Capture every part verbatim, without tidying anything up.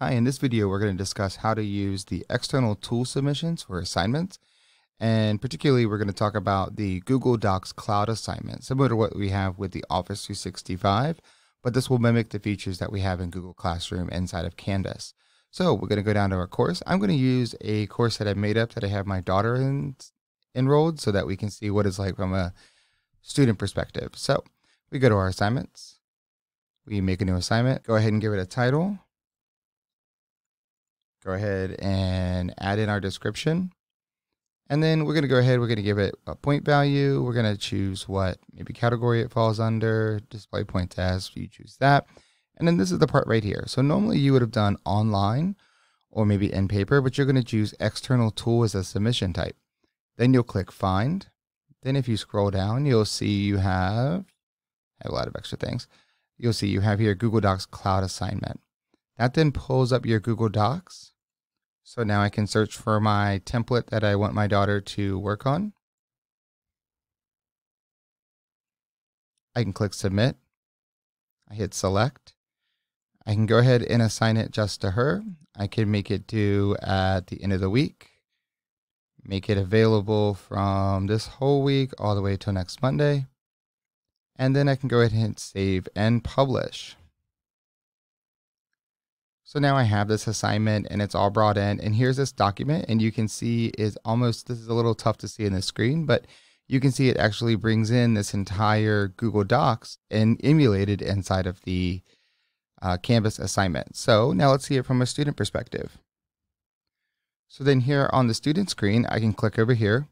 Hi, in this video, we're going to discuss how to use the external tool submissions for assignments. And particularly, we're going to talk about the Google Docs Cloud Assignment, similar to what we have with the Office three sixty-five, but this will mimic the features that we have in Google Classroom inside of Canvas. So we're going to go down to our course. I'm going to use a course that I made up that I have my daughter in, enrolled so that we can see what it's like from a student perspective. So we go to our assignments. We make a new assignment. Go ahead and give it a title. Go ahead and add in our description. And then we're going to go ahead, we're going to give it a point value. We're going to choose what maybe category it falls under, display points as, you choose that. And then this is the part right here. So normally you would have done online or maybe in paper, but you're going to choose external tool as a submission type. Then you'll click find. Then if you scroll down, you'll see you have, have a lot of extra things. You'll see you have here Google Docs Cloud Assignment. That then pulls up your Google Docs. So now I can search for my template that I want my daughter to work on. I can click submit. I hit select. I can go ahead and assign it just to her. I can make it due at the end of the week. Make it available from this whole week all the way till next Monday. And then I can go ahead and hit save and publish. So now I have this assignment and it's all brought in, and here's this document, and you can see is almost, this is a little tough to see in the screen, but you can see it actually brings in this entire Google Docs and emulated inside of the uh, Canvas assignment. So now let's see it from a student perspective. So then here on the student screen, I can click over here.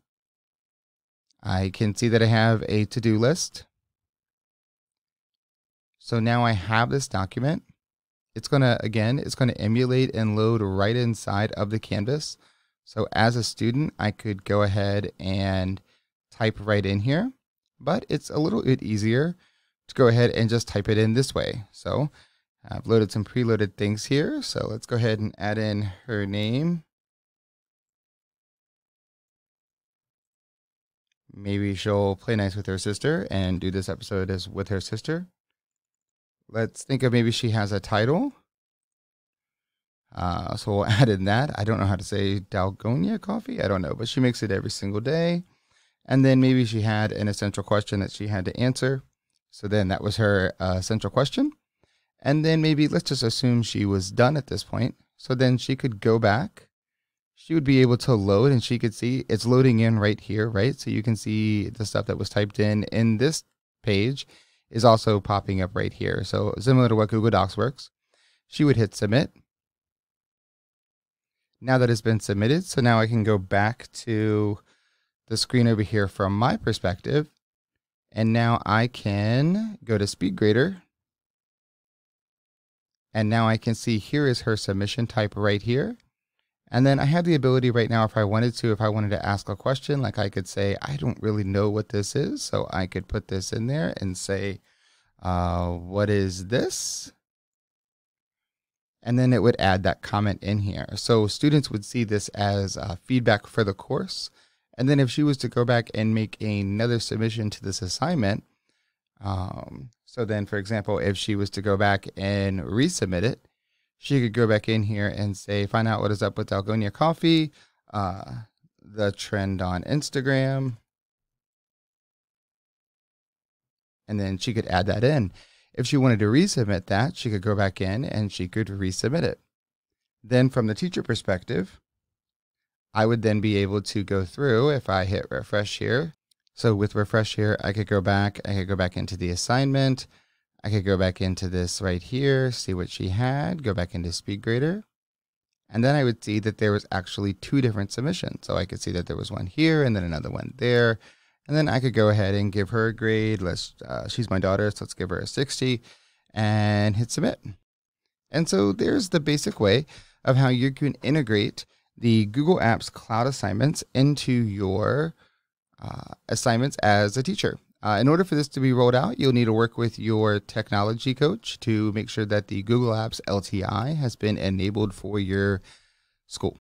I can see that I have a to-do list. So now I have this document. It's going to, again, it's going to emulate and load right inside of the Canvas. So as a student, I could go ahead and type right in here, but it's a little bit easier to go ahead and just type it in this way. So I've loaded some preloaded things here. So let's go ahead and add in her name. Maybe she'll play nice with her sister and do this episode as with her sister. Let's think of maybe she has a title. Uh, so we'll add in that. I don't know how to say Dalgona coffee. I don't know, but she makes it every single day. And then maybe she had an essential question that she had to answer. So then that was her uh, essential question. And then maybe let's just assume she was done at this point. So then she could go back. She would be able to load, and she could see it's loading in right here, right? So you can see the stuff that was typed in in this page is also popping up right here. So similar to what Google Docs works, she would hit submit. Now that it's been submitted, so now I can go back to the screen over here from my perspective. And now I can go to SpeedGrader. And now I can see here is her submission type right here. And then I have the ability right now, if I wanted to, if I wanted to ask a question, like I could say, I don't really know what this is. So I could put this in there and say, uh, what is this? And then it would add that comment in here. So students would see this as uh, feedback for the course. And then if she was to go back and make another submission to this assignment, um, so then, for example, if she was to go back and resubmit it, she could go back in here and say, find out what is up with Dalgona coffee, uh, the trend on Instagram. And then she could add that in. If she wanted to resubmit that, she could go back in and she could resubmit it. Then from the teacher perspective, I would then be able to go through if I hit refresh here. So with refresh here, I could go back, I could go back into the assignment. I could go back into this right here, see what she had, go back into SpeedGrader. And then I would see that there was actually two different submissions. So I could see that there was one here and then another one there. And then I could go ahead and give her a grade. Let's, uh, she's my daughter, so let's give her a sixty and hit submit. And so there's the basic way of how you can integrate the Google Apps Cloud Assignments into your uh, assignments as a teacher. Uh, in order for this to be rolled out, you'll need to work with your technology coach to make sure that the Google Apps L T I has been enabled for your school.